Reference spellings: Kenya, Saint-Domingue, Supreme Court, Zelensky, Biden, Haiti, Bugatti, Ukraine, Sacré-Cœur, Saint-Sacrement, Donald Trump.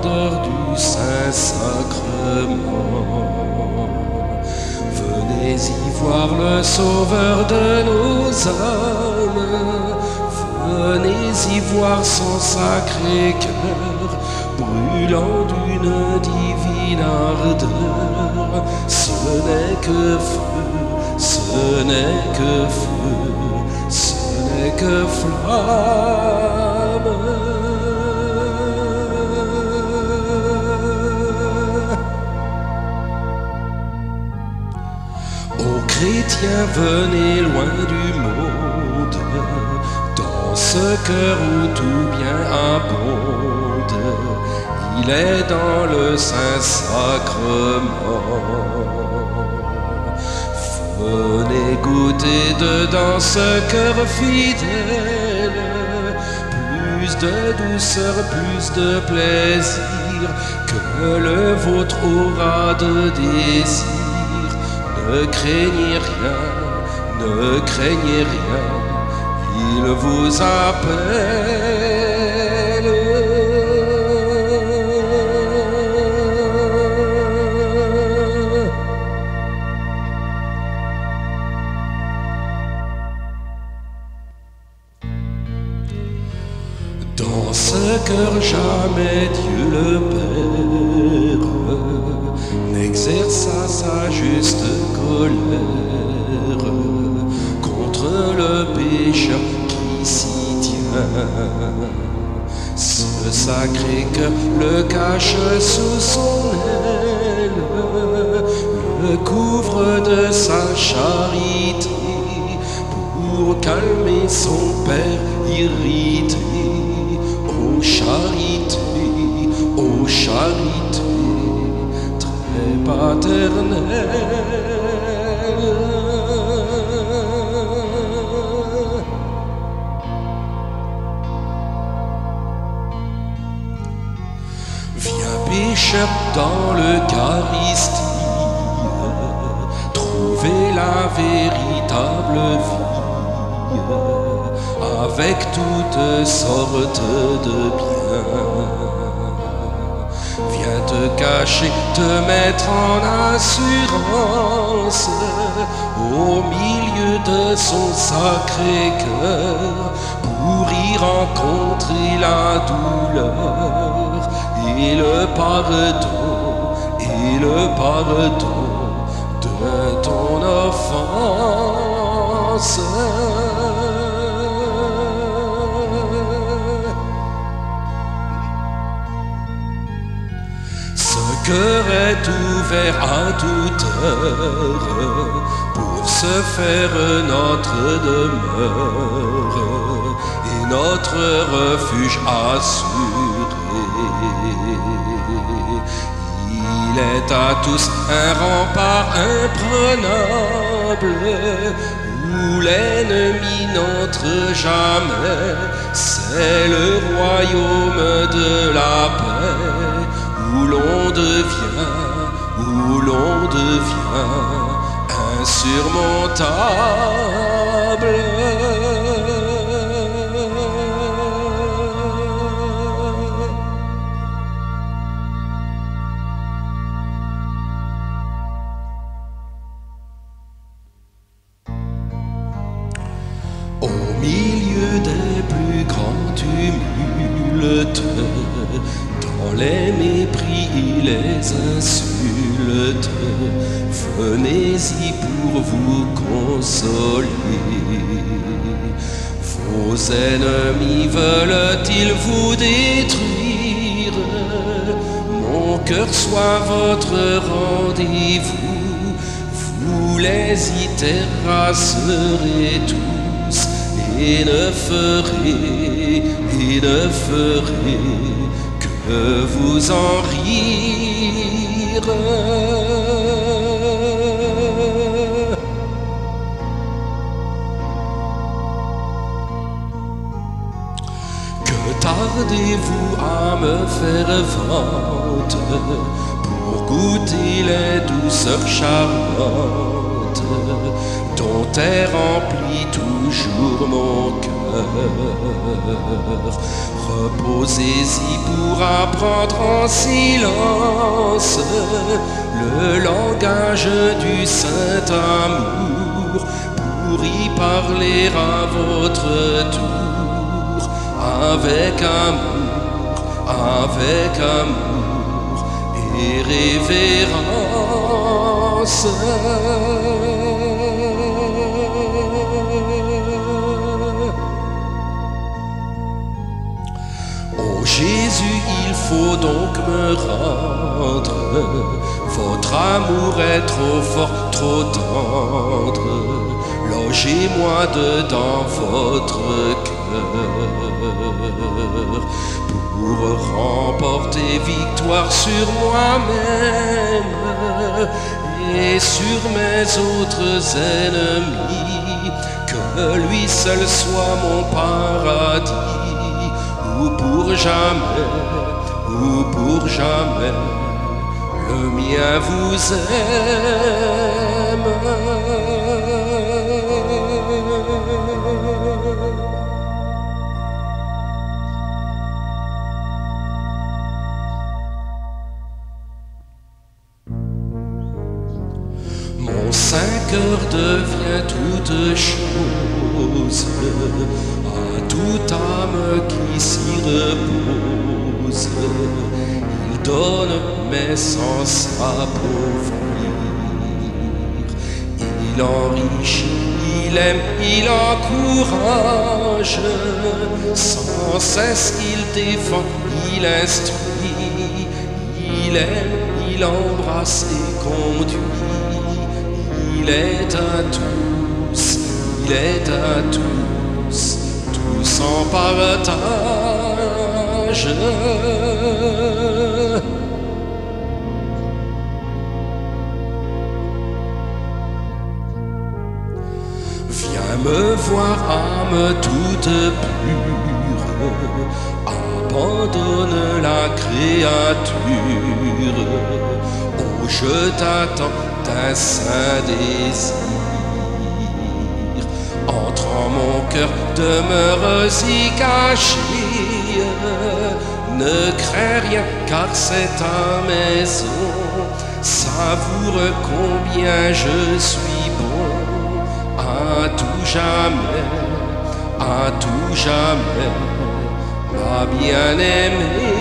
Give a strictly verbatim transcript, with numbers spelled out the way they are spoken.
splendeur du Saint-Sacrement. Venez y voir le Sauveur de nos âmes. Venez y voir son Sacré-Cœur, brûlant d'une divine ardeur. Ce n'est que feu, ce n'est que feu, ce n'est que flamme. Chrétiens, venez loin du monde, dans ce cœur où tout bien abonde. Il est dans le Saint-Sacrement. Venez goûter dedans ce cœur fidèle, plus de douceur, plus de plaisir que le vôtre aura de désir. Ne craignez rien, ne craignez rien, il vous appelle. Dans ce cœur jamais Dieu le Père n'exerça sa juste colère contre le pécheur qui s'y tient. Ce Sacré-Cœur le cache sous son aile, le couvre de sa charité pour calmer son Père irrité. Ô charité, ô charité, très paternelle. Viens pécheur dans l'Eucharistie, trouver la véritable vie, avec toutes sortes de biens. Viens te cacher, te mettre en assurance, au milieu de son Sacré-Cœur, pour y rencontrer la douleur et le pardon, et le pardon de ton offense. Ce cœur est ouvert à toute heure pour se faire notre demeure et notre refuge assuré. Il est à tous un rempart imprenable où l'ennemi n'entre jamais. C'est le royaume de la paix où l'on devient, où l'on devient insurmontable. Au milieu des plus grands tumultes, dans les mépris et les insultes, venez-y pour vous consoler. Vos ennemis veulent-ils vous détruire? Mon cœur soit votre rendez-vous. Vous les y terrasserez tous, et ne ferez, et ne ferez que vous en rire. Que tardez-vous à me faire vente pour goûter les douceurs charmantes dont est rempli toujours mon cœur? Reposez-y pour apprendre en silence le langage du saint amour, pour y parler à votre tour, avec amour, avec amour et révérence. Jésus, il faut donc me rendre, votre amour est trop fort, trop tendre, logez-moi dedans votre cœur, pour remporter victoire sur moi-même et sur mes autres ennemis, que lui seul soit mon paradis. Ou pour jamais, ou pour jamais, le mien vous aime. Mon Saint-Cœur devient toute chose à toute âme qui s'y repose, il donne mes sens à appauvrir, il enrichit, il aime, il encourage, sans cesse il défend, il instruit, il aime, il embrasse et conduit, il est à tous, il est à tous, tous en partage. Viens me voir, âme toute pure, abandonne la créature. Oh, je t'attends d'un saint désir, entre en mon cœur, demeure-y caché, ne crains rien car c'est ta maison, savoure combien je suis bon, à tout jamais, à tout jamais, ma bien-aimée.